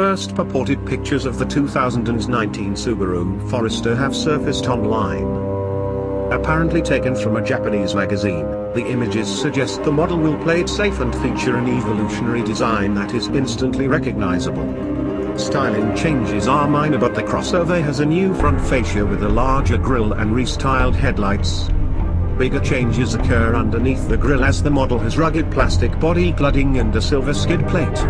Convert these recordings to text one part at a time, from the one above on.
first purported pictures of the 2019 Subaru Forester have surfaced online. Apparently taken from a Japanese magazine, the images suggest the model will play it safe and feature an evolutionary design that is instantly recognizable. Styling changes are minor, but the crossover has a new front fascia with a larger grille and restyled headlights. Bigger changes occur underneath the grille as the model has rugged plastic body cladding and a silver skid plate.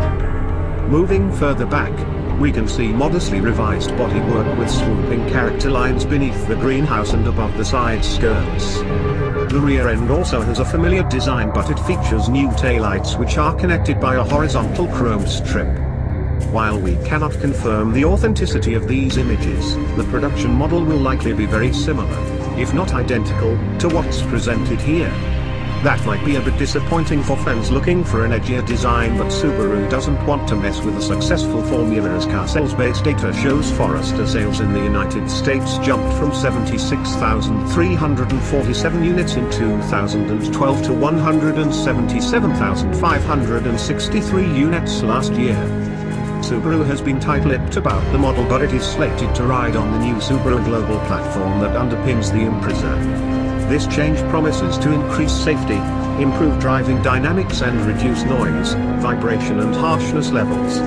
Moving further back, we can see modestly revised bodywork with swooping character lines beneath the greenhouse and above the side skirts. The rear end also has a familiar design, but it features new taillights which are connected by a horizontal chrome strip. While we cannot confirm the authenticity of these images, the production model will likely be very similar, if not identical, to what's presented here. That might be a bit disappointing for fans looking for an edgier design, but Subaru doesn't want to mess with a successful formula, as car sales-based data shows Forester sales in the United States jumped from 76,347 units in 2012 to 177,563 units last year. Subaru has been tight-lipped about the model, but it is slated to ride on the new Subaru global platform that underpins the Impreza. This change promises to increase safety, improve driving dynamics and reduce noise, vibration and harshness levels.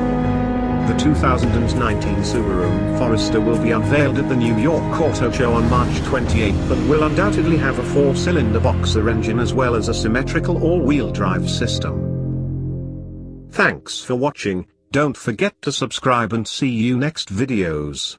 The 2019 Subaru Forester will be unveiled at the New York Auto Show on March 28th and will undoubtedly have a 4-cylinder boxer engine as well as a symmetrical all-wheel drive system. Thanks for watching. Don't forget to subscribe and see you next videos.